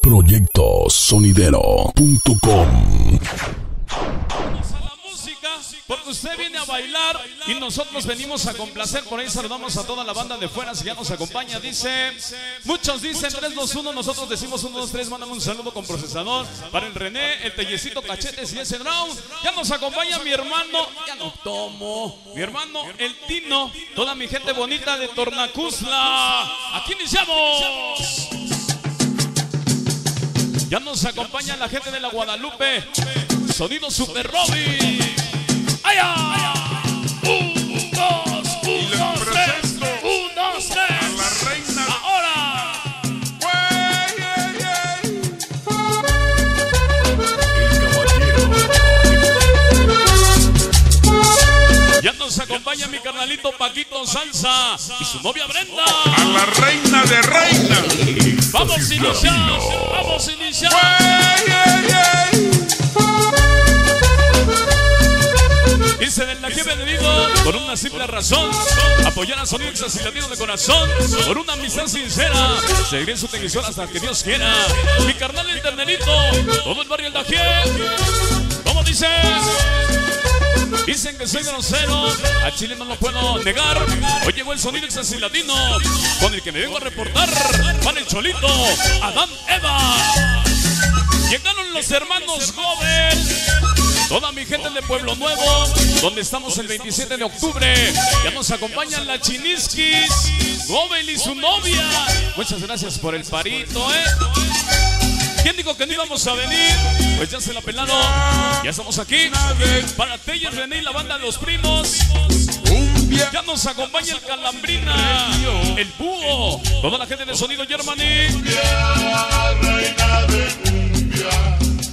Proyecto Sonidero.com. Porque usted viene a bailar y nosotros venimos a complacer. Por ahí saludamos a toda la banda de fuera, si ya nos acompaña. Dice, muchos dicen 3, 2, 1, nosotros decimos 1, 2, 3. Mándame un saludo con procesador para el René, el Tellecito, Cachetes y ese round. Ya nos acompaña mi hermano, ya no tomo, mi hermano el Tino, toda mi gente bonita de Tornacuxtla. Aquí iniciamos. Ya nos acompaña la gente de la Guadalupe, Sonido Super Robby. ¡Allá! ¡Un, dos, tres! ¡Un, dos, tres! ¡A la reina! ¡Ahora! Ya nos acompaña mi carnalito Paquito Salsa y su novia Brenda. ¡A la reina de reina! ¡Vamos a iniciar! ¡Vamos a iniciar! Dice del Najibe digo, por una simple razón, apoyar a Sonido Extasis Latino de corazón, por una amistad sincera, seguiré en su televisión hasta que Dios quiera. Mi carnal el ternerito, todo el barrio del Najibe. ¿Cómo dices? Dicen que soy grosero, a Chile no lo puedo negar. Hoy llegó el Sonido Extasis Latino, con el que me vengo a reportar, para el Cholito, Adán Eva. Llegaron los hermanos Gómez. Toda mi gente de Pueblo Nuevo, donde estamos el 27 de octubre. Ya nos acompañan la Chiniskis, Gobel y su novia. Muchas gracias por el parito, ¿Quién dijo que no íbamos a venir? Pues ya se la pelaron. Ya estamos aquí. Para Telle, René y la banda de los primos. Ya nos acompaña el Calambrina, el Búho, toda la gente de Sonido Germany.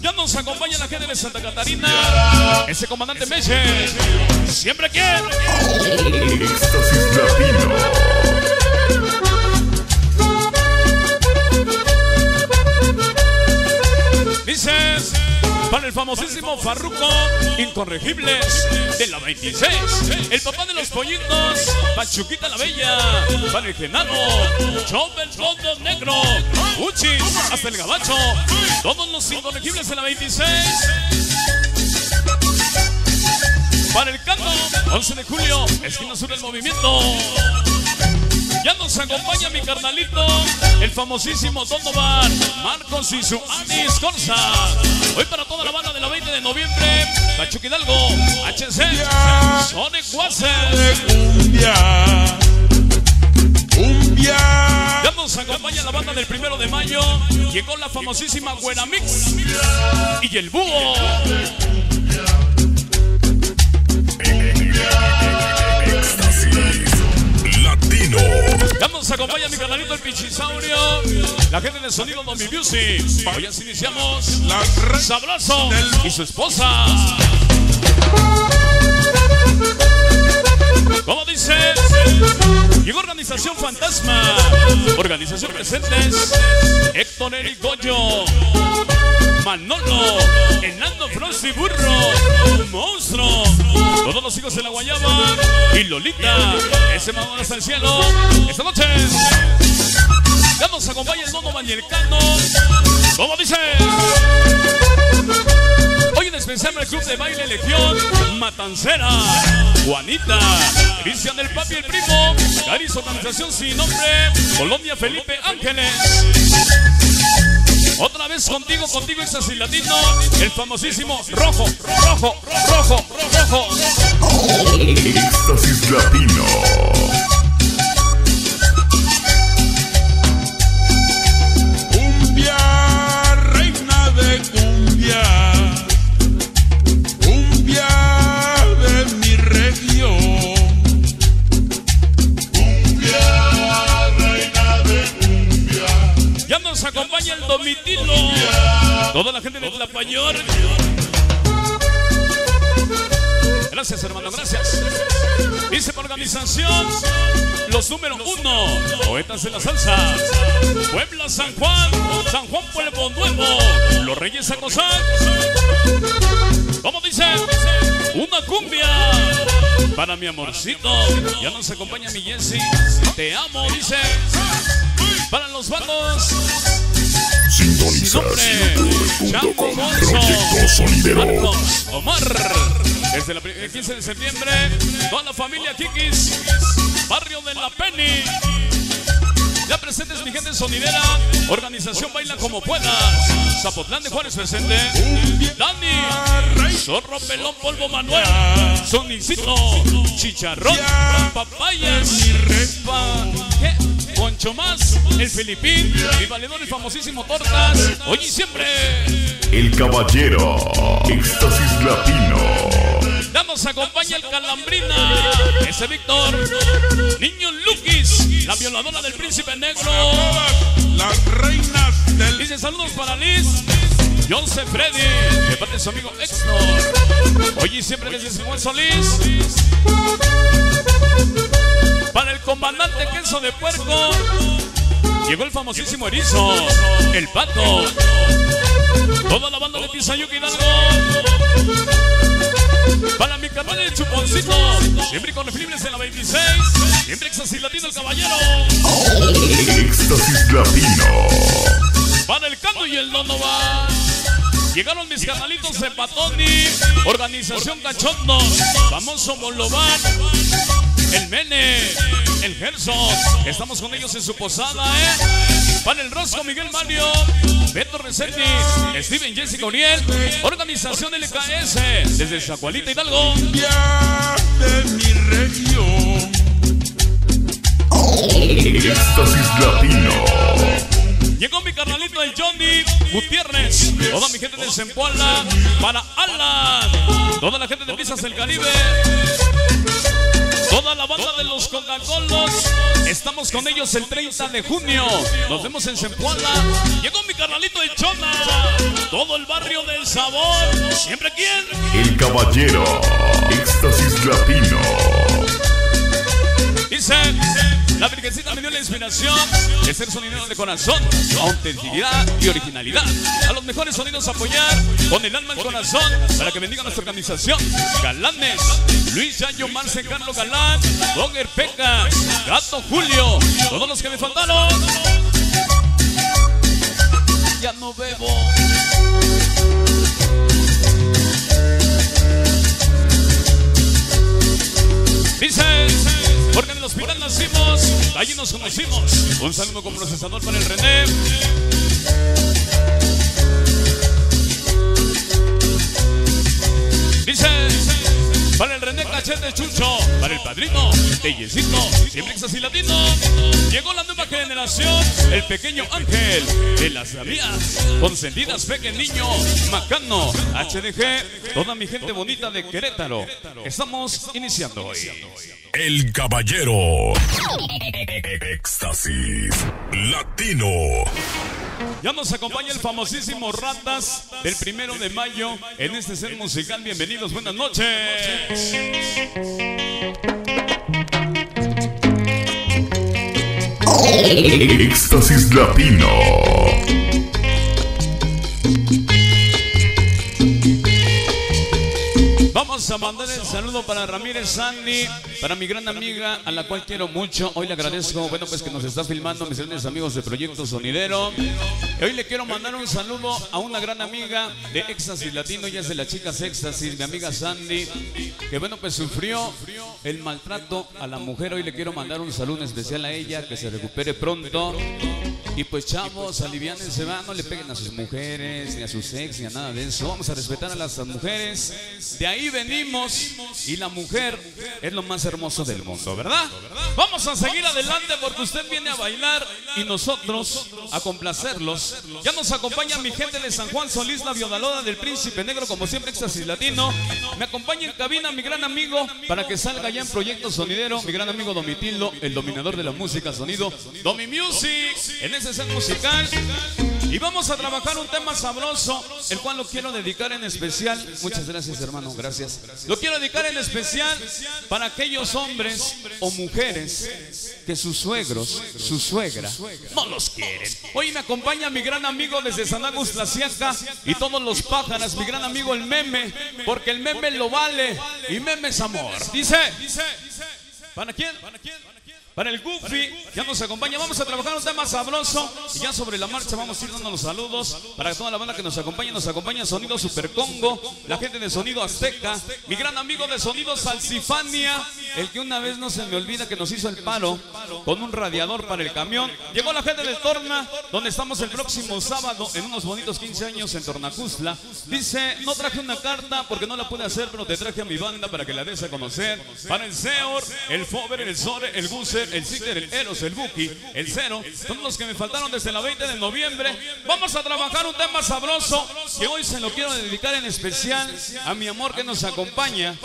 Ya nos acompaña la gente de Santa Catarina, ese comandante Meche, siempre que. Dices, para el famosísimo Farruco, Incorregibles de la 26, el papá de los pollitos, Pachuquita la Bella, para el Genaro, Chop el Fondo Negro, Uchis, hasta el Gabacho, todos los Incorregibles de la 26. Para el Canto, 11 de julio, esquina sur del movimiento. Ya nos acompaña mi carnalito, el famosísimo Donovan, Marcos y su Anis Corsa. Hoy para toda la banda de la 20 de noviembre, Pachuca Hidalgo, HC, Sonic Wasser. Ya nos acompaña la banda del Primero de Mayo, llegó la famosísima Güera Mix y el Búho. Ya nos acompaña mi canalito el Pinchisaurio, la gente del Sonido Domi Music. Hoy así iniciamos la Sabroso y su esposa. ¿Cómo dices? Llegó Organización Fantasma, Organización Presentes, Héctor Eric Goyo, Manolo, Hernando Frosty Burro, Monstruo, todos los hijos de la Guayaba y Lolita, ese mamón hasta el cielo, esta noche. Ya nos acompaña el Dono Bañercano, ¿cómo dices? Hoy en especial el Club de Baile Legión, Matancera, Juanita, Cristian el Papi el Primo, Caris Organización Sin Nombre, Colonia Felipe Ángeles. Otra vez contigo, contigo Extasis Latino, el famosísimo Rojo, Rojo, Rojo, Rojo. Extasis Latino. Cumbia, reina de cumbia. Cumbia de mi región. Ya nos acompaña el Domitilo, toda la gente de Tlapañor. Gracias hermano, gracias. Dice por organización, los número 1, Poetas en la Salsa, Puebla San Juan, San Juan Pueblo Nuevo, Los Reyes San Rozán. ¿Cómo dice? Una cumbia para mi amorcito. Ya nos acompaña mi Jessy, te amo, dice. Para los bandos Chapo Monzo, Marcos, Omar. Desde el 15 de septiembre, toda la familia Kikis, Barrio de la Penny. Ya presentes, mi gente sonidera, Organización Baila Como Puedas, Zapotlán de Juárez presente, Dani, Zorro Pelón Polvo Manuel, Sonicito, Chicharrón, Papayas, Poncho Más, El Filipín, mi valedor el famosísimo Tortas, hoy y siempre. El Caballero, Extasis Latino. Nos acompaña el Calambrina, ese Víctor, Niño Luquis, la violadora del Príncipe Negro, las reinas del... Dice saludos para Liz, Joseph Freddy, de parte de su amigo Exnor. Hoy y siempre desde Simón Solís. Para el comandante Queso de Puerco, llegó el famosísimo Erizo, el Pato. Toda la banda de Tizayuca Hidalgo. Para mi carnal el Chuponcito, siempre Incorregibles de la 26, siempre Éxtasis Latino el Caballero. Éxtasis Latino. Para el Cando y el Donovan. Llegaron mis canalitos de Patoni, Organización Cachondo, famoso Bolobán, el Mene, el Gerson. Estamos con ellos en su posada, Para el Rosco, Miguel Mario, Beto Resetti, Steven, Jessica Uriel, Organización LKS, desde Zacualita, Hidalgo. De mi región. Éxtasis Latino. Llegó mi carnalito el Johnny Gutiérrez, toda mi gente de Zempoala, para Alan, toda la gente de Pisas del Caribe, toda la banda de los Coca-Colos. Estamos con ellos el 30 de junio. Nos vemos en Zempoala. Llegó mi carnalito el Chona. Todo el barrio del sabor. ¿Siempre quién? El Caballero. Éxtasis Latino. Dice, la Virgencita me dio la inspiración de ser sonidero de corazón, autenticidad y originalidad. A los mejores sonidos apoyar con el alma y corazón para que bendiga nuestra organización. Galanes, Luis Yayo, Marce, Carlos Galán, Dogger Peca, Gato Julio, todos los que me faltaron. Ya no bebo. Dice, porque en el hospital nacimos, allí nos conocimos. Un saludo con procesador para el René. Dice, para el René Cachete Chucho, para el padrino, Tellecito, siempre Éxtasis Latino. Llegó la nueva generación, el pequeño Ángel, de las Davías, Consentidas, Peque Niño, Macano, HDG, toda mi gente bonita de Querétaro. Estamos iniciando hoy. El Caballero Éxtasis Latino. Ya nos acompaña el famosísimo Ratas del 1 de Mayo en este set musical. Bienvenidos, buenas noches. Éxtasis Latino. Vamos a mandar el saludo para Ramírez Sandy, para mi gran amiga, a la cual quiero mucho. Hoy le agradezco, bueno, pues que nos está filmando, mis grandes amigos de Proyecto Sonidero. Hoy le quiero mandar un saludo a una gran amiga de Éxtasis Latino, ella es de las chicas Éxtasis, mi amiga Sandy, que bueno, pues sufrió el maltrato a la mujer. Hoy le quiero mandar un saludo especial a ella, que se recupere pronto. Y pues chavos, aliviánense, va, no le peguen a sus mujeres, ni a sus ex, ni a nada de eso. Vamos a respetar a las mujeres, de ahí venimos, y la mujer es lo más hermoso del mundo, ¿verdad? Vamos a seguir adelante porque usted viene a bailar y nosotros a complacerlos. Ya nos acompaña mi gente de San Juan Solís, la violadora del Príncipe Negro, como siempre Éxtasis Latino. Me acompaña en cabina mi gran amigo, para que salga ya en Proyecto Sonidero, mi gran amigo Domitildo, el dominador de la música, Sonido Domi Music, en ese set musical. Y vamos a trabajar un tema sabroso, el cual lo quiero dedicar en especial. Muchas gracias, hermano, gracias. Lo quiero dedicar en especial para aquellos hombres o mujeres que sus suegros, su suegra, no los quieren. Hoy me acompaña mi gran amigo desde San Agustín y todos los pájaros, mi gran amigo el Meme, porque el Meme lo vale y Meme es amor. Dice, ¿para quién? Para el Goofy, ya nos acompaña. Vamos a trabajar un tema sabroso y ya sobre la marcha vamos a ir dando los saludos para toda la banda que nos acompaña. Nos acompaña Sonido Super Congo, la gente de Sonido Azteca, mi gran amigo de Sonido Salsifania, el que una vez no se me olvida que nos hizo el paro con un radiador para el camión. Llegó la gente de Torna, donde estamos el próximo sábado en unos bonitos 15 años en Tornacuxtla. Dice, no traje una carta porque no la pude hacer, pero te traje a mi banda para que la des a conocer. Para el Seor, el Fover, el Sore, el Guser, el Citer, el Eros, el Buki, el Cero, son los que me faltaron desde la 20 de noviembre. Vamos a trabajar un tema sabroso que hoy se lo quiero dedicar en especial a mi amor que nos acompaña,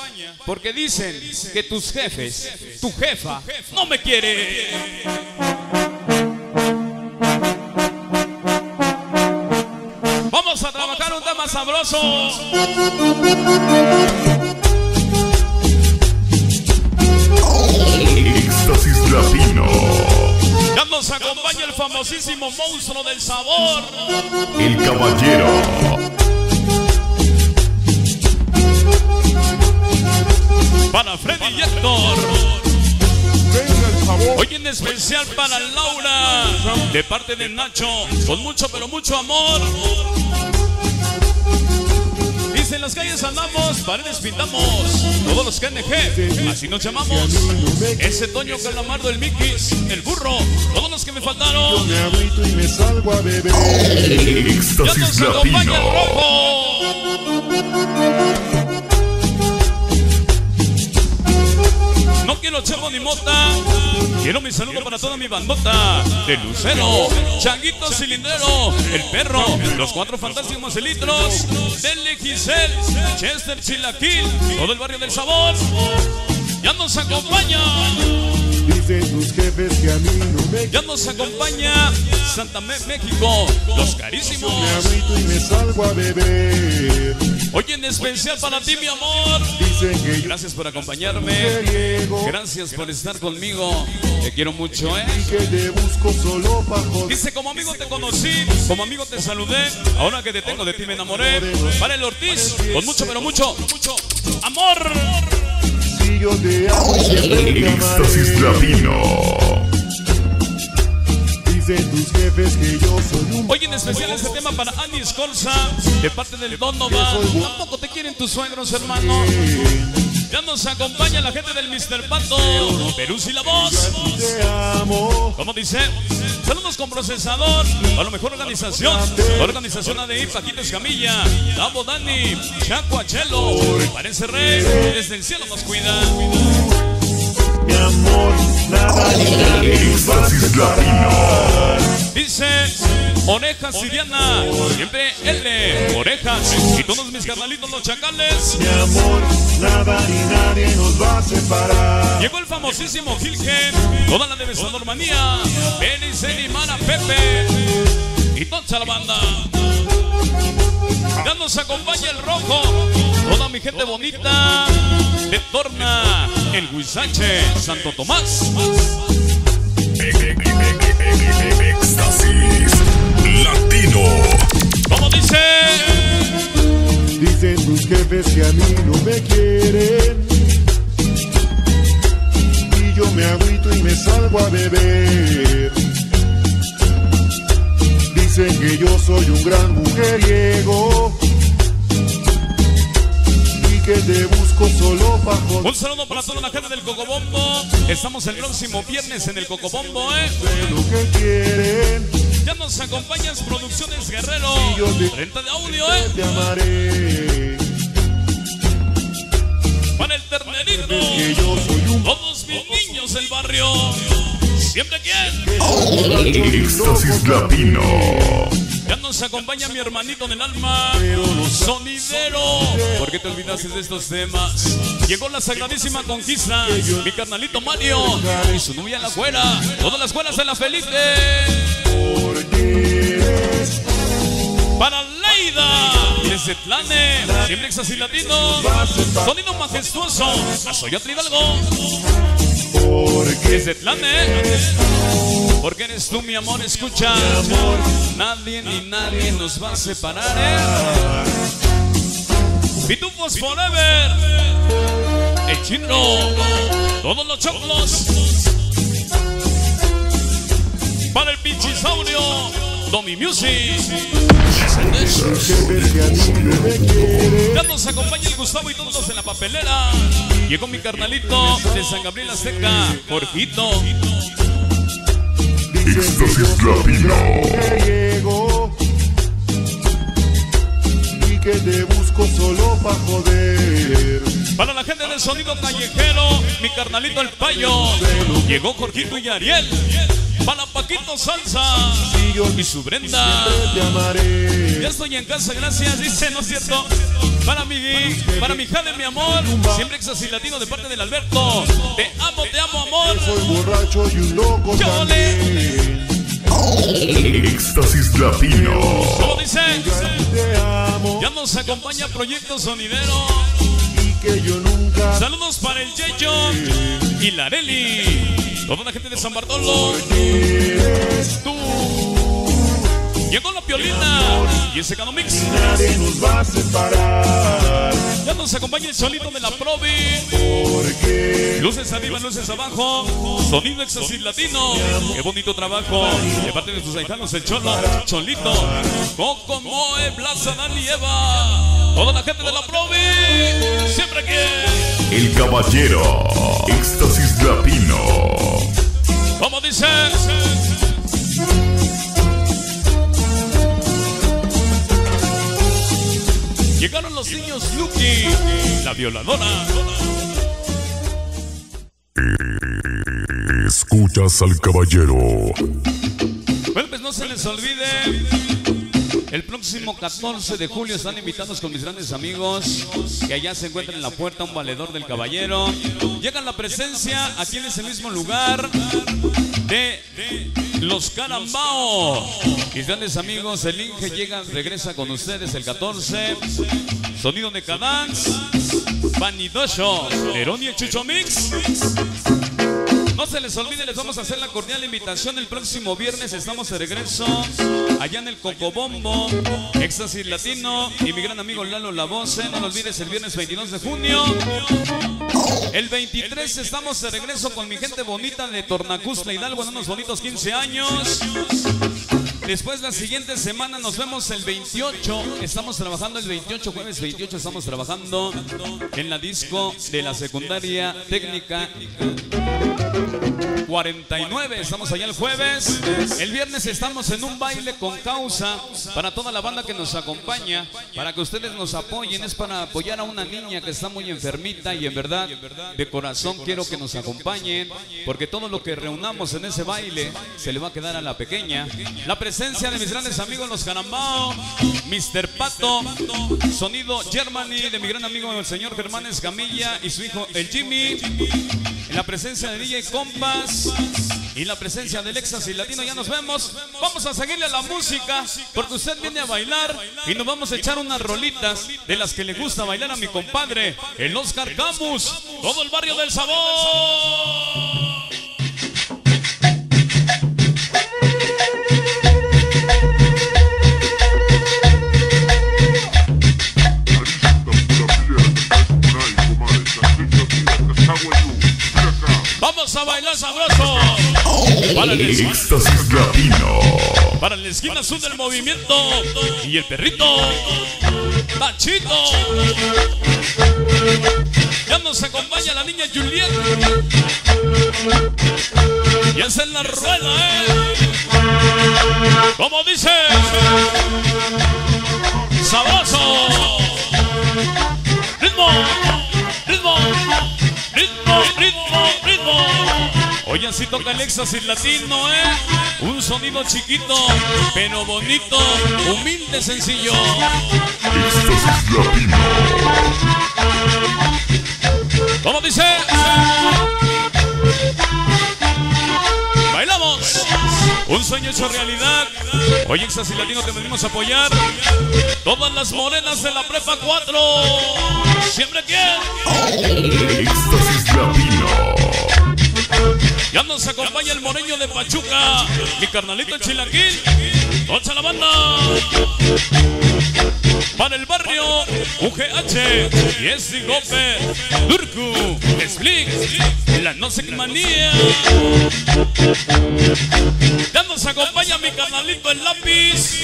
porque dicen que tus jefes, tu jefa, no me quiere. Vamos a trabajar un tema sabroso. Extasis Latino. Ya nos acompaña el famosísimo monstruo del sabor, el caballero. Para Freddy y Héctor. Hoy en especial para Laura, de parte de Nacho, con mucho pero mucho amor. En las calles andamos, paredes pintamos, todos los KNG, así nos llamamos. Ese Toño Calamardo, el Miquis, el Burro, todos los que me faltaron. Yo me agüito y me salgo a beber. Ya nos acompaña el Rojo. No quiero chevo ni mota, quiero mi saludo para toda mi bandota de Lucero, Changuito Cilindrero, el Perro, los Cuatro Fantásticos Marcelitos, Dele Giselle, Chester Chilaquil, todo el Barrio del Sabor, ya nos acompaña. Ya nos acompaña Santa Fe, México, los carísimos. Hoy en especial para ti, mi amor. Gracias por acompañarme. Gracias por estar conmigo. Te quiero mucho, ¿eh? Dice, como amigo te conocí, como amigo te saludé. Ahora que te tengo, de ti me enamoré. Para el Ortiz, con mucho, pero mucho, mucho amor. Yo te amo, Extasis Latino. Dicen tus jefes que yo soy un... Hoy en especial este tema para Annie Escorza, de parte del Donovan. Tampoco te quieren tus suegros, hermano. Ya nos acompaña la gente del Mr. Pato, Perú y la voz. ¿Cómo dice? Saludos con procesador, a lo mejor organización. Organización ADI, Paquito Escamilla, Davo Dani, Chacuachelo, Parece Rey, desde el cielo nos cuida. Mi amor, nada ni dice Orejas Siriana, siempre L, Orejas, y todos mis carnalitos los chacales. Mi amor, nada ni nadie nos va a separar. Llegó el famosísimo Gilgen, toda la de Besanormanía, Benis, Elimana, Pepe, y toda la banda. Ya nos acompaña el Rojo, toda mi gente bonita de Torna, el Huizache, Santo Tomás. Extasis Latino. ¿Cómo dice? Dicen tus jefes que a mí no me quieren, y yo me agüito y me salgo a beber. Dicen que yo soy un gran mujeriego, que te busco solo para... Un saludo para toda la gente del Cocobombo. Estamos el próximo viernes en el Cocobombo, ¿eh? Lo que quieren. Ya nos acompañas Producciones Guerrero, renta de audio, ¿eh? Te amaré. Para el Ternerito, que yo soy un... Todos mis niños del barrio. Siempre quién. Extasis Latino. Ya nos acompaña mi hermanito del alma, Sonidero. ¿Por qué te olvidaste de estos temas? Llegó la sagradísima conquista, mi carnalito Mario y su novia la güera, todas las güeras de la Felipe. Para Leida, desde Tlane, siempre Extasis Latino, sonido majestuoso, Azoyatl Hidalgo. Porque es de Tlane, porque eres tú, mi amor, escucha. Nadie ni nadie nos va a separar, ¿eh? Pitufos Forever, el Chino, todos los choclos. para el Pinchisaurio Domi Music. Ya nos acompaña el Gustavo y todos en la papelera. Llegó mi carnalito de San Gabriel Azteca, Jorgito. Extasis Latino. Llegó y que te busco solo para joder. Para la gente del sonido callejero, mi carnalito El Payo, llegó Jorgito y Ariel. Para Paquito Salsa y su Brenda. Ya estoy en casa, gracias, dice, ¿no es cierto? Para mi Jade, mi amor. Siempre Extasis Latino de parte del Alberto. Te amo, amor. Soy borracho y un loco también. Extasis Latino. ¿Cómo dice? Ya nos acompaña Proyecto Sonidero. Saludos para el Yeyo y la Areli, toda la gente de San Bartolo. Tú. Llegó la Piolina y ese Canomix. Nadie nos va a separar. Ya nos acompaña el solito de la Provi. Luces arriba, luces abajo. Sonido Extasis Latino. Qué bonito trabajo de parte de sus aijanos, el Cholo, Cholito, Coco Moe, Plaza, Dani, Eva. Toda la gente de la Provi, siempre que el caballero Extasis Latino. ¿Cómo dices? Llegaron los niños Lucky, la violadora. Escuchas al caballero. Bueno, pues no se les olvide. El próximo 14 de julio están invitados con mis grandes amigos, que allá se encuentra en la puerta un valedor del caballero. Llega la presencia aquí en ese mismo lugar de Los Carambao. Mis grandes amigos, el Inge llega, regresa con ustedes el 14. Sonido de Cadance, Vanidosho, Lerón y el Chucho Mix. No se les olvide, les vamos a hacer la cordial invitación. El próximo viernes estamos de regreso allá en el Cocobombo, Extasis Latino y mi gran amigo Lalo La Voce. No lo olvides, el viernes 22 de junio. El 23 estamos de regreso con mi gente bonita de Tornacuxtla, Hidalgo, en unos bonitos 15 años. Después la siguiente semana nos vemos el 28, estamos trabajando el 28, jueves 28 estamos trabajando en la disco de la secundaria técnica 49, estamos allá el jueves. El viernes estamos en un baile con causa para toda la banda que nos acompaña, para que ustedes nos apoyen, es para apoyar a una niña que está muy enfermita y en verdad, de corazón quiero que nos acompañen, porque todo lo que reunamos en ese baile se le va a quedar a la pequeña. La presencia de mis grandes amigos Los Carambao, Mr. Pato, Sonido Germany de mi gran amigo el señor Germán Escamilla y su hijo el Jimmy, en la presencia de DJ Compas y la presencia del Extasis Latino. Ya nos vemos, vamos a seguirle a la música porque usted viene a bailar y nos vamos a echar unas rolitas de las que le gusta bailar a mi compadre, el Oscar Camus, todo el barrio del sabor. Vamos a bailar sabroso. Para el Extasis Latino. Para la esquina azul del movimiento. Y el perrito Tachito. Ya nos acompaña la niña Juliet. Y es en la rueda, ¿Cómo dice? Sabroso. Ritmo. Ritmo. Ritmo, ritmo, ritmo. Hoy así toca el Extasis Latino, Un sonido chiquito, pero bonito, humilde, sencillo. Extasis Latino. ¿Cómo dice? Bailamos. Un sueño hecho realidad. Hoy Extasis Latino te venimos a apoyar. Todas las morenas de la prepa 4. Siempre quieren. Extasis Latino. Ya nos acompaña el moreño de Pachuca, mi carnalito el Chilaquil. ¡Ocha la banda! para el barrio UGH, Yesi Gope, Durku, Slick, la no sé qué manía. Ya nos acompaña mi canalito el lápiz,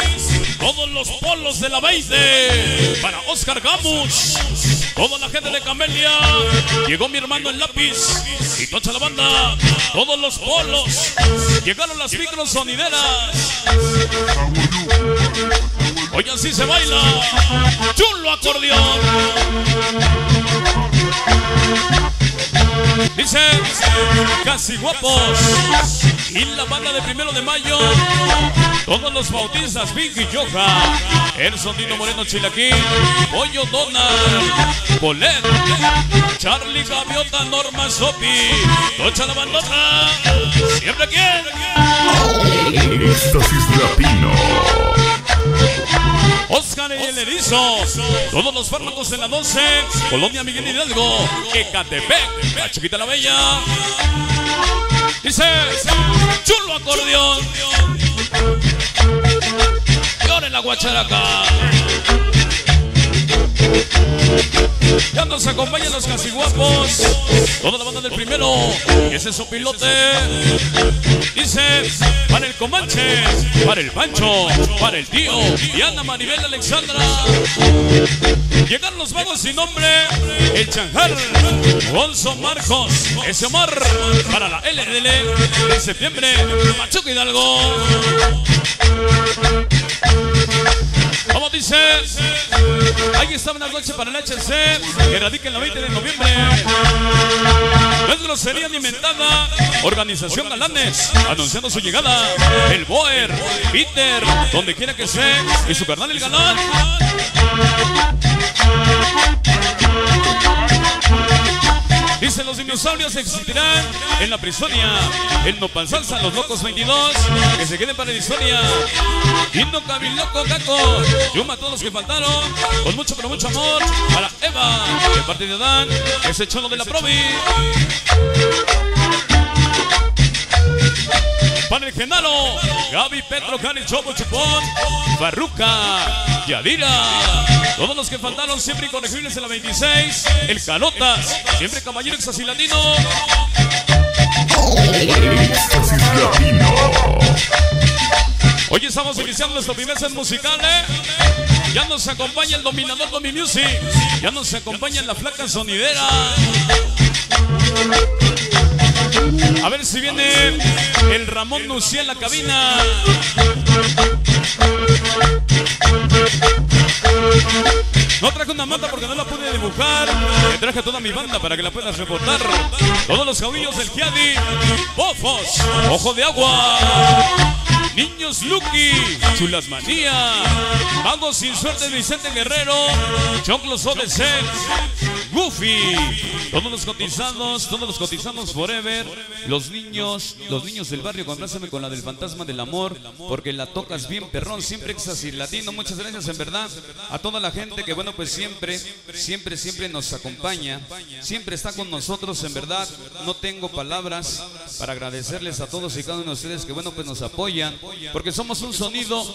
todos los polos de la 20, para Oscar Gamus, toda la gente de Camelia, llegó mi hermano el lápiz, y tocha la banda, todos los polos, llegaron las micros sonideras. Hoy así se baila, chulo acordeón. Dice, casi guapos. Y la banda de Primero de Mayo. Todos los bautistas, Vicky Yoja, Erson Dino Moreno Chilaquín, Pollo Donald, Bolet, Charlie Gaviota, Norma Sopi, Tocha la bandota, siempre quiere. Extasis Latino. Oscar el Erizo, todos los fármacos en la 12, Colonia Miguel Hidalgo, Ecatepec, la chiquita la bella. Dice, chulo acordeón. Y ahora en la guacharaca. Ya nos acompañan los casiguapos, toda la banda del primero, ese es su pilote. Dice, para el Comanche, para el Pancho, para el tío, Diana Maribel Alexandra. Llegaron los vagos sin nombre, el Chanjar, Gonzo Marcos, ese Omar, para la LDL, de septiembre, Pachuca Hidalgo. Vamos, dice, ahí está una noche para el HC, que radica en la 20 de noviembre. No es grosería ni inventada. Organización Galanes, anunciando su llegada. El Boer, Peter, donde quiera que sea, y su carnal el Galán. Dice, los dinosaurios existirán en la prisonia. El No Pan Salsa, los locos 22, que se queden para la historia. Indo Cabiloco, Caco, Yuma a todos los que faltaron, con mucho pero mucho amor, para Eva, de parte de Adán, ese cholo de la Provi. Para el Genaro, Gaby, Petro, Cari, Chopo, Chupón, Barruca, Yadira. Todos los que faltaron, siempre incorregibles en la 26. El Calotas, siempre caballero Extasis Latino. Extasis Latino. Hoy estamos iniciando nuestros vivencias musicales. Ya nos acompaña el dominador Domi Music. Ya nos acompaña la flaca sonidera. A ver si viene el Ramón Nucía en la cabina. No traje una manta porque no la pude dibujar. Me traje a toda mi banda para que la puedas reportar. Todos los caudillos del Kiadi, Bofos, Ojo de Agua, Niños Lucky, Chulas Manía, Magos Sin Suerte, Vicente Guerrero, Choclos OBC, Goofy, todos los cotizados forever, los niños del barrio, contrásame con la del fantasma del amor, porque la tocas bien perrón, siempre Extasis Latino. Muchas gracias en verdad a toda la gente que bueno pues siempre nos acompaña, siempre está con nosotros en verdad. No tengo palabras para agradecerles a todos y cada uno de ustedes que bueno pues nos apoyan, porque somos un sonido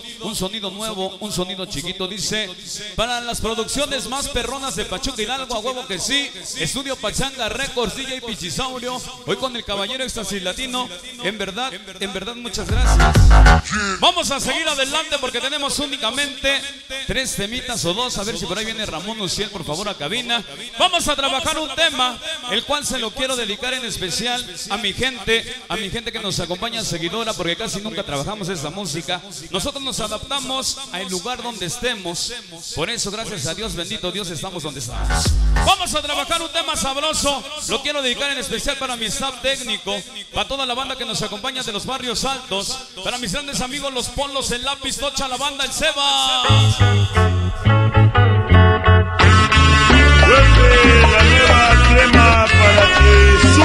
nuevo, un sonido chiquito. Dice, para las producciones más perronas de Pachuca Hidalgo, a huevo que sí, Estudio Pachanga Records, DJ Pichizaurio, hoy con el caballero Extasis Latino, en verdad muchas gracias. Vamos a seguir adelante porque tenemos únicamente tres temitas o dos, a ver si por ahí viene Ramón Uciel por favor a cabina. Vamos a trabajar un tema, el cual se lo quiero dedicar en especial a mi gente que nos acompaña, seguidora, porque casi nunca trabajamos esta música, nosotros nos adaptamos al lugar donde estemos, por eso gracias a Dios, bendito Dios, estamos donde estamos. Vamos a trabajar un tema sabroso, lo quiero dedicar en especial para mi staff técnico, para toda la banda que nos acompaña de los barrios altos, para mis grandes amigos los polos, el lápiz, tocha la banda, el Seba.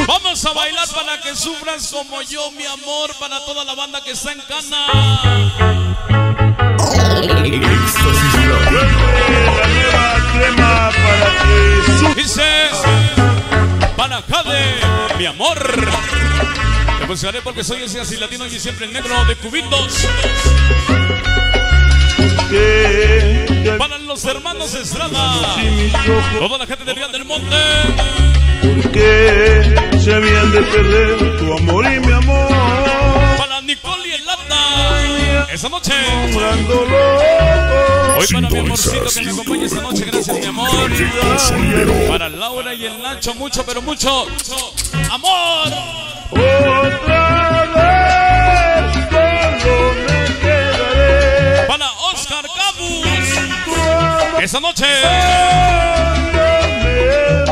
Vamos a bailar para que sufras como yo, mi amor, para toda la banda que está en cana. Dice, para Jade, mi amor, te buscaré porque soy Extasis Latino y siempre el negro de cubitos. Para los los hermanos Estrada, toda la gente de Villa del Monte. ¿Por qué se habían de perder tu amor y mi amor? Para Nicole y el Landa, esa noche. Hoy para mi amorcito que me acompaña esta noche, gracias mi amor. Para Laura y el Nacho, mucho pero mucho amor. Otra vez solo me quedaré. Para Oscar Cabus, esa noche.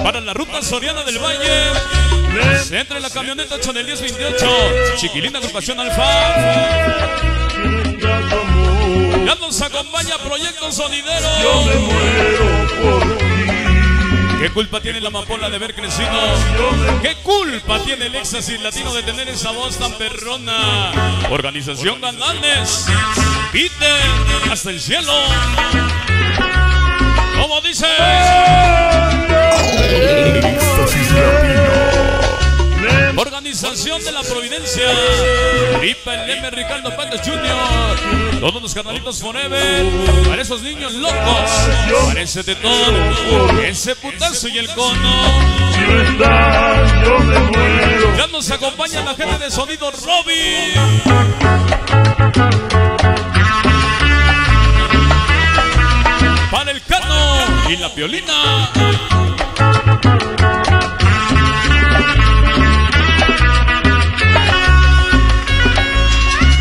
Para la ruta Soriana del Valle, se entra en la camioneta 8 del 1028, Chiquilina Agrupación Alfa. Ya nos acompaña Proyecto Sonidero. Yo me muero por ti. ¿Qué culpa tiene la amapola de haber crecido? ¿Qué culpa tiene el Extasis Latino de tener esa voz tan perrona? Organización Ganales, pite hasta el cielo. ¿Cómo dice? Extasis Latino. Organización de la Providencia. Ripa el M. Ricardo Pando Jr. Todos los canalitos Forever. Para esos niños locos. Para ese tetón. Ese putazo y el cono. Ya nos acompaña la gente de Sonido Robby. Para el Cano y la Piolina.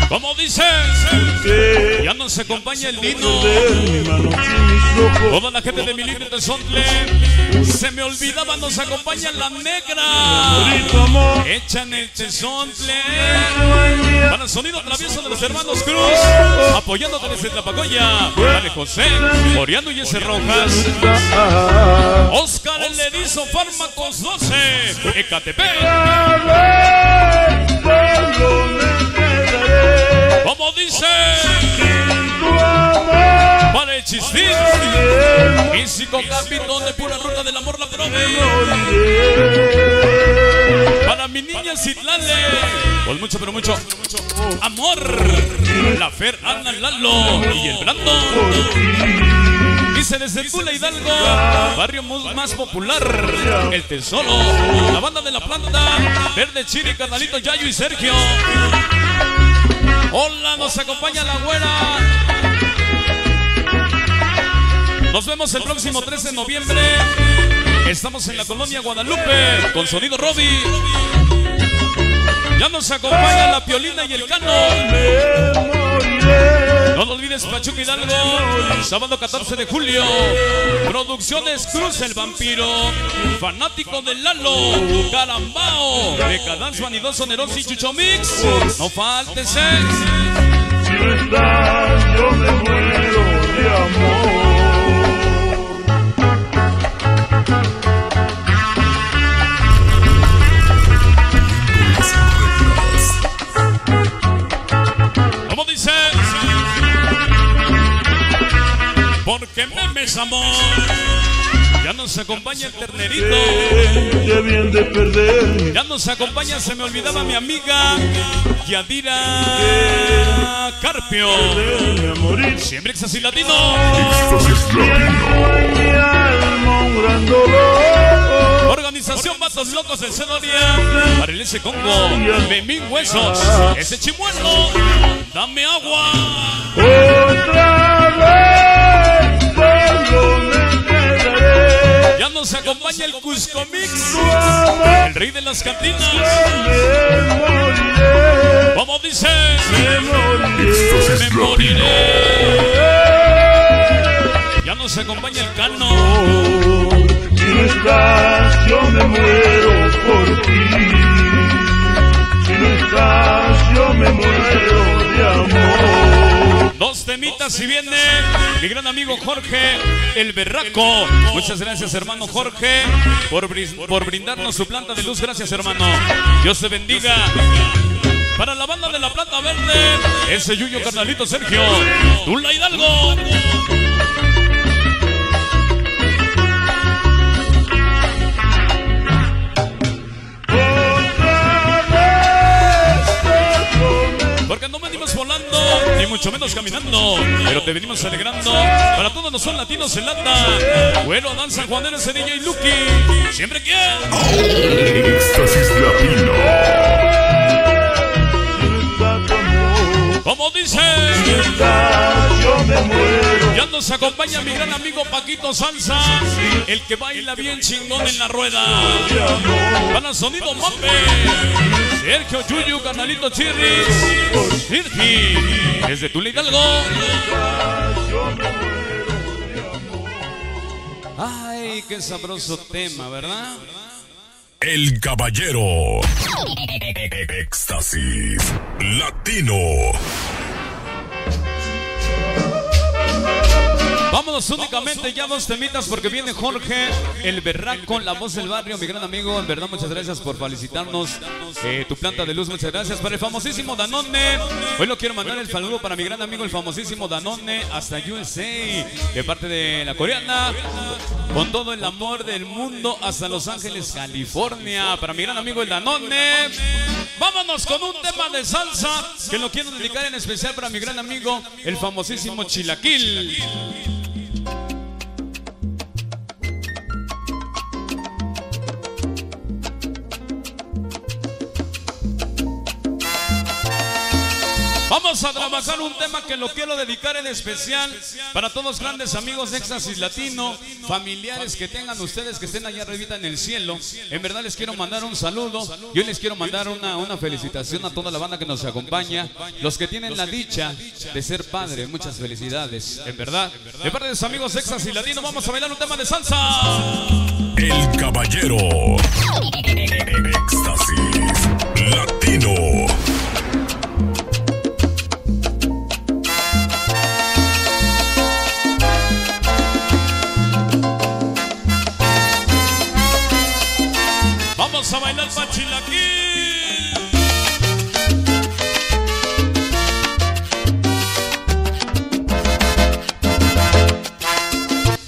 Como dices, ya nos acompaña el Dino. Toda la gente de mi libro El Tesontle. Se me olvidaba, nos acompaña la Negra. Echan el Tesontle. Para el sonido travieso de los hermanos Cruz, apoyándote desde Tlapacoya. Para José, Oriano y ese Rojas. Oscar el Erizo, Fármacos 12, Ecatepec. Como dice, para el Chistín, Físico Capitón de Pura Ruta del Amor La Prove. Para mi niña Citlale, con mucho pero mucho amor. La Fer, Ana, Lalo y el Brando. Dice desde Tula, Hidalgo, barrio más popular, El Tesoro, la banda de la planta, Verde Chiri, Canalito, Yayo y Sergio. Hola, nos acompaña la güera. Nos vemos el próximo 13 de noviembre. Estamos en la colonia Guadalupe con Sonido Robby. Ya nos acompaña la Piolina y el Cano. No lo olvides, Pachuca, Hidalgo, sábado 14 de julio. Producciones Cruz el Vampiro, Fanático del Lalo, Carambao, Mecadance, Vanidoso, Nerosi y Chucho Mix. No faltes. Si no estás, yo me muero de amor. Porque memes amor. Ya nos acompaña el Ternerito. Ya nos acompaña, se me olvidaba mi amiga Yadira Carpio. Siempre Extasis Latino. Organización Vatos Locos del Cedoria. Para el S. Congo, Memín Huesos, ese Chimuelo, Dame Agua. Otra vez solo me quedaré. Ya nos acompaña el Cusco Mix, el rey de las cantinas. Como dice, me moriré. Ya nos acompaña el Cano. Si no estás, yo me muero por ti. Si no estás, yo me muero de amor. Dos temitas y viene mi gran amigo Jorge el Berraco. Muchas gracias, hermano Jorge, por brindarnos su planta de luz. Gracias, hermano. Dios te bendiga. Para la banda de la Plata Verde, ese Yuyo Carnalito Sergio, Tula Hidalgo. mucho menos caminando, pero te venimos alegrando. Para todos los son latinos en lata. Bueno, Dan San Juanero, ese DJ Lucky. Siempre quien. Extasis Latino. Como dice, yo me muero. Ya nos acompaña mi gran amigo Paquito Salsa, el que baila bien chingón en la rueda. Para Sonido Mape. Sergio Yuyu, Carnalito Chirris, Chirfi, desde Tula, Hidalgo. Ay, qué sabroso tema, ¿verdad? El Caballero Éxtasis Latino. Vámonos únicamente ya dos temitas porque viene Jorge el Berraco, la voz del barrio, mi gran amigo. En verdad, muchas gracias por felicitarnos. Tu planta de luz, muchas gracias. Para el famosísimo Danone, hoy lo quiero mandar el saludo para mi gran amigo, el famosísimo Danone, hasta USA, de parte de la coreana. Con todo el amor del mundo, hasta Los Ángeles, California. Para mi gran amigo, el Danone. Vámonos con un tema de salsa que lo quiero dedicar en especial para mi gran amigo, el famosísimo Chilaquil. Vamos a trabajar un tema que lo quiero dedicar en especial para todos los grandes amigos de Extasis Latino, familiares que tengan ustedes que estén allá arribita en el cielo. En verdad les quiero mandar un saludo. Yo les quiero mandar una felicitación a toda la banda que nos acompaña. Los que tienen la dicha de ser padres, muchas felicidades. En verdad, de parte de los amigos de Extasis Latino, vamos a bailar un tema de salsa. El Caballero Extasis Latino. A bailar pa' Chilaquil.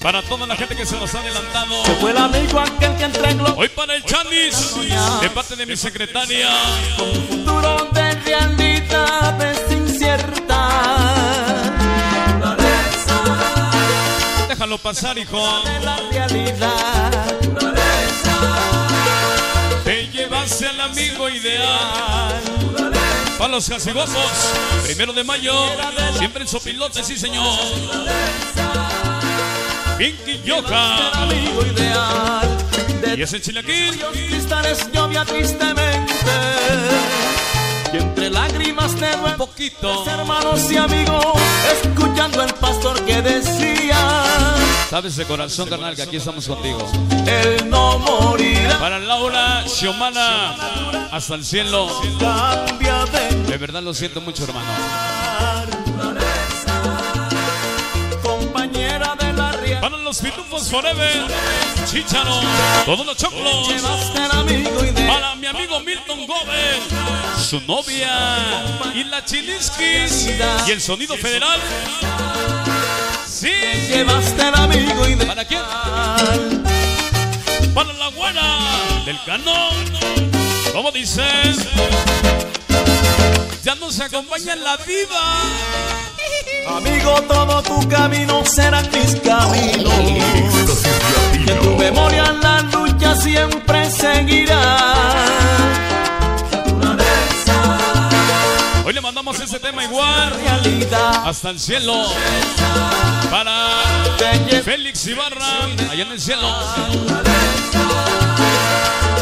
Para toda la gente que se nos ha adelantado, se fue el amigo aquel que entregó. Hoy para el Chanis, de parte de mi secretaria. Con un futuro de realidad es incierta. Déjalo pasar, hijo. La realidad. Llevarse al amigo ideal. Para los casigozos, 1 de Mayo, siempre en Sopilote, sí señor. Pinky Yoka. Y ese Chilaquil. Y entre lágrimas de un poquito, hermanos y amigos, escuchando al pastor que decía. Sabes de corazón, carnal, que aquí estamos contigo. Él no morirá. Para Laura Xiomara, hasta el cielo. De verdad lo siento mucho, hermano. Para los Pitufos Forever, Chicharo, todos los choclos. Para mi amigo Milton Gómez, su novia y la Chilisquis y el Sonido Federal. Sí. ¿Para quién? Para la güera del Canón. ¿Cómo dices? Ya nos acompaña en la vida. Amigo, todo tu camino será mis caminos. Que en tu memoria la lucha siempre seguirá. Hoy le mandamos ese tema igual hasta el cielo. Para Félix Ibarra, allá en el cielo.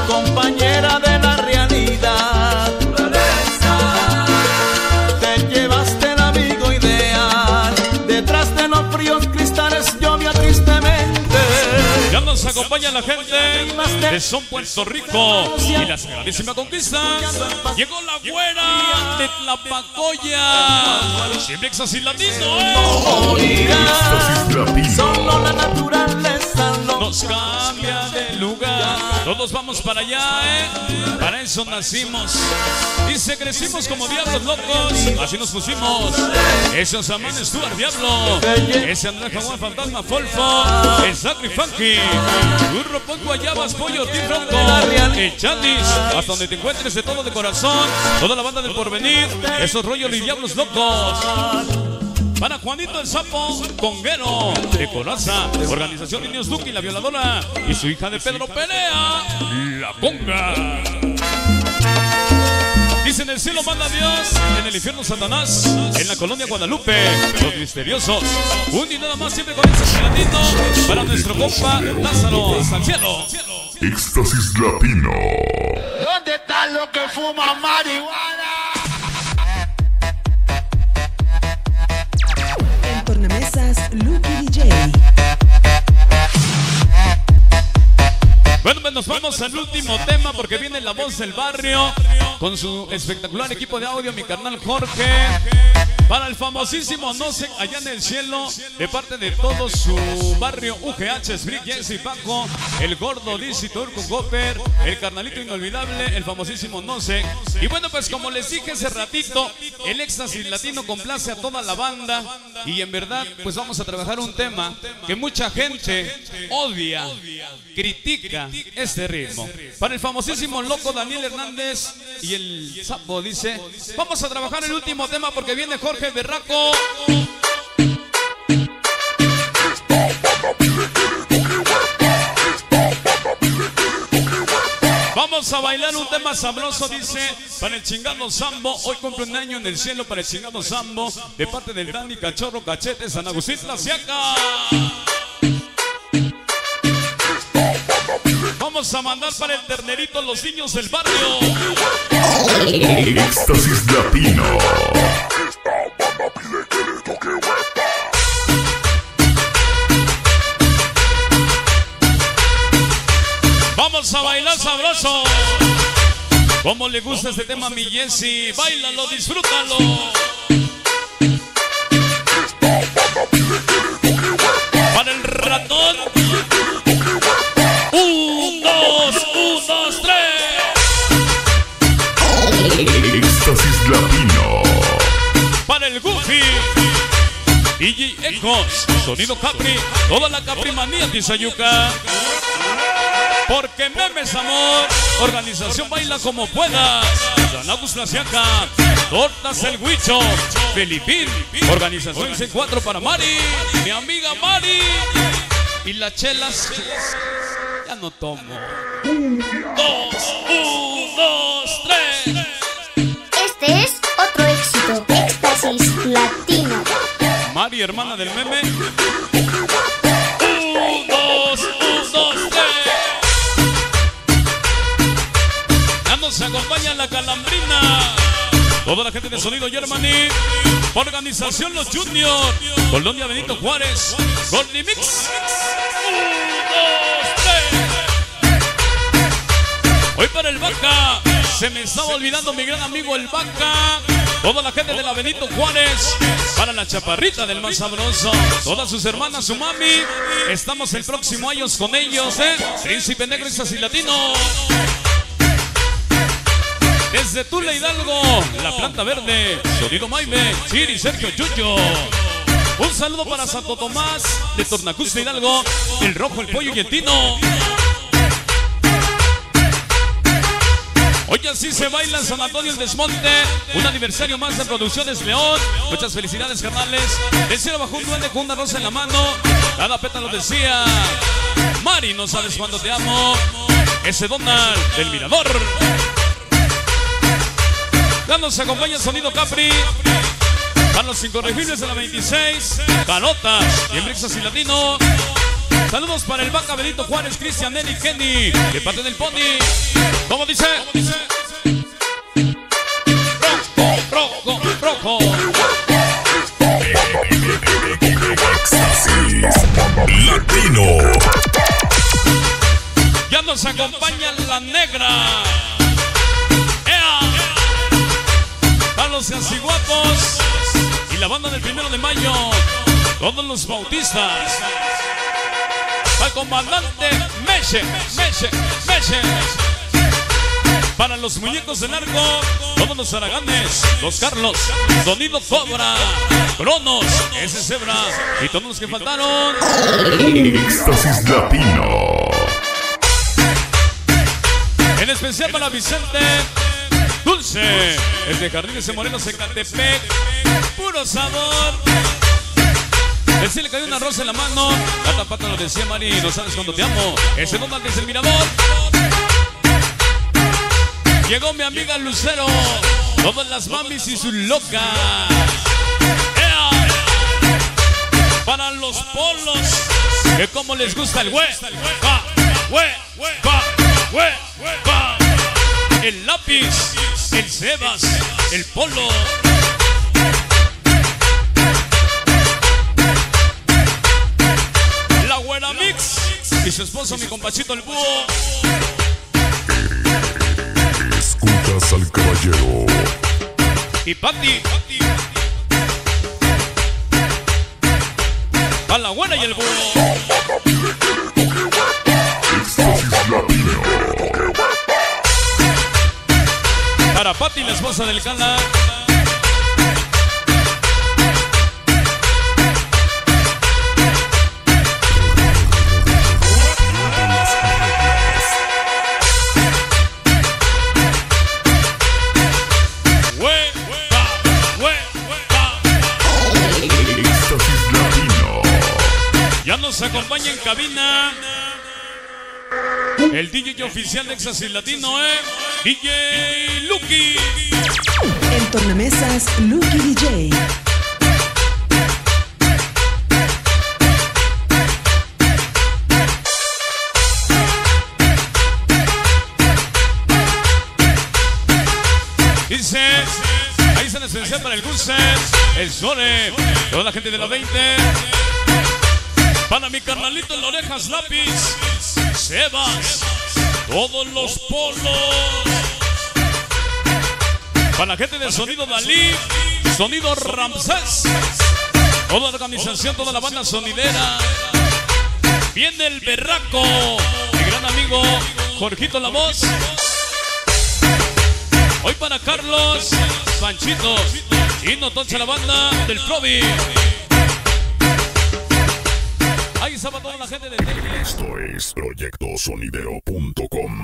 Compañera de la realidad, te llevaste el amigo ideal. Detrás de los fríos cristales llovía tristemente. Ya nos acompaña la gente de Son Puerto Rico y las grandísimas conquistas. Llegó la güera de Tlapacoya. Siempre Extasis Latino, Solo la naturaleza nos cambia de lugar. Todo diablos, vamos para allá, Para eso nacimos. Dice, crecimos como diablos locos, así nos pusimos. Ese Osamán estuvo al diablo, ese Andrés Jaguar, Fantasma, Folfo, el Sacri Funky, Burro, Pongo, Guayabas, Pollo, Tifronco, el Chandis, hasta donde te encuentres, de todo de corazón, toda la banda del porvenir, esos rollos y diablos locos. Para Juanito el Sapo, Conguero, de Coraza, Organización Niños Duque y la Violadora, y su hija de Pedro Pelea, La Conga. Dice, en el cielo manda Dios, en el infierno Satanás, en la Colonia Guadalupe, Los Misteriosos. Un y nada más, siempre con ese gatito, para nuestro compa Lázaro, hasta el cielo. Extasis Latino. ¿Dónde están los que fuman marihuana? Lucky DJ. Bueno, pues nos vamos al último tema porque viene la voz del barrio con su espectacular equipo de audio, mi carnal Jorge, para el famosísimo No Sé Allá en el Cielo, de parte de todo su barrio UGH, Sbrick, Jesse, Paco, el Gordo, Dizzy, Turco, Gopper, el carnalito inolvidable, el famosísimo No Sé. Y bueno, pues como les dije hace ratito, el Éxtasis Latino complace a toda la banda. Y en verdad, pues vamos a trabajar un tema que mucha gente odia, critica este ritmo. Para el famosísimo loco Daniel Hernández y el Sapo dice, vamos a trabajar el último tema porque viene Jorge Berraco. Vamos a bailar un tema sabroso, dice, para el chingado Sambo. Hoy cumple un año en el cielo para el chingado Sambo, de parte del Dani Cachorro Cachete, San Agustín, La Siaca. Vamos a mandar para el ternerito Los Niños del Barrio. Éxtasis Latino. Vamos a bailar sabroso. Como le gusta este tema a mi Jessy. Báilalo, disfrútalo. Para el ratón. 1, 2, 1, 2, 3. Éxtasis Latino. Para el Goofy. DJ Ecos, Sonido Capri, toda la Capri manía de Sayuca. Porque memes amor, Organización Baila Como Puedas, San Agustín, Tortas el Huicho, Felipín, Organización C4 para Mari, mi amiga Mari. Y las chelas, ya no tomo. 2, 1, 2, 3. Este es otro éxito, Éxtasis Latino. Mari, hermana del meme. 1, 2, 1, 2, 3. Se acompaña la Calambrina, toda la gente de Sonido Germany, Organización Los Junior, Colonia Benito Juárez, Golden Mix. 1, 2, 3. Hoy para el Vaca, se me estaba olvidando mi gran amigo el Vaca, toda la gente de la Benito Juárez, para la chaparrita del más sabroso, todas sus hermanas, su mami. Estamos el próximo año con ellos, Príncipe Negro, Éxtasis Latino. Desde Tula, Hidalgo, La Planta Verde, Sonido Maime, Siri, Sergio, Yuyo. Un saludo para Santo Tomás, de Tornacuxtla, Hidalgo, El Rojo, El Pollo y El Tino. Hoy así se baila en San Antonio del Desmonte, un aniversario más de Producciones León. Muchas felicidades, carnales. El cielo bajo un duende con una rosa en la mano. Cada pétalo decía, Mari, no sabes cuándo te amo. Ese Donald, del Mirador. Nos acompaña Sonido Capri, para los Incorregibles de la 26, Calotas y el Éxtasis Latino. Saludos para el Vaca, Benito Juárez, Cristian, Nelly, Kenny, de parte del Pony. ¿Cómo dice? Rojo, rojo, rojo. Éxtasis Latino. Ya nos acompaña la Negra. Los Caciguapos y la banda del Primero de Mayo, todos los bautistas. al comandante Meche. Para los muñecos de largo, todos los Araganes, los Carlos, Sonido Cobra, Cronos, ese Zebra y todos los que faltaron. Extasis Latino. En especial para Vicente Dulce, el de Jardines de Morenos en Catepec, puro sabor. Ese le cayó una rosa en la mano, la tapata nos decía Mari, no sabes cuando te amo. Ese no desde el Mirador. Llegó mi amiga Lucero, todas las mamis y sus locas. Para los polos, que como les gusta el hue, el lápiz, el Sebas, el polo. La güera Mix y su esposo, mi compachito el búho. Escuchas al caballero. Y Pati. A la güera y el búho. Para Pati, la esposa del Cala. Ya nos acompaña en cabina el DJ oficial de Extasis Latino, DJ Lucky. En tornamesas, Lucky DJ. Dice, ahí se les enseña para el Gurses, el Sole, toda la gente de la 20. Para mi carnalito en las orejas, lápiz, Sebas, todos los polos. Para la gente del Sonido Dalí, Sonido Ramsés, toda la organización, toda la banda sonidera. Viene el berraco, mi gran amigo Jorgito La Voz. Hoy para Carlos, Panchito, Chino Toncha, la banda del Provi. Ahí estaba toda la gente de... Esto es proyectosonidero.com.